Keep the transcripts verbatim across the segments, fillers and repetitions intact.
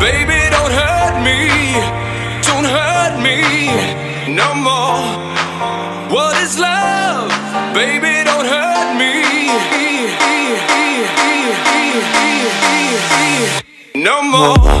Baby, don't hurt me, don't hurt me no more. What is love? Baby, don't hurt me no more.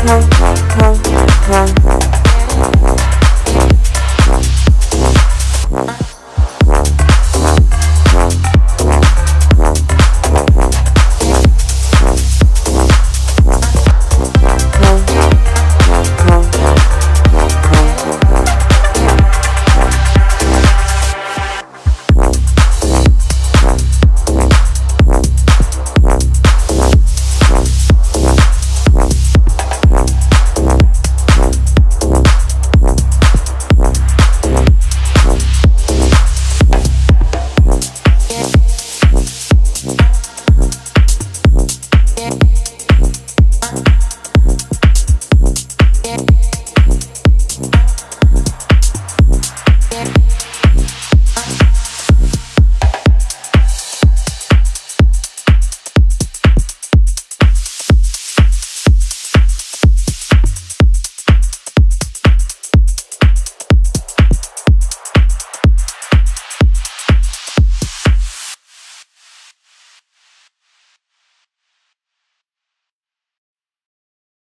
We'll be right back.